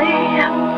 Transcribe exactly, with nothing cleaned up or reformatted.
away.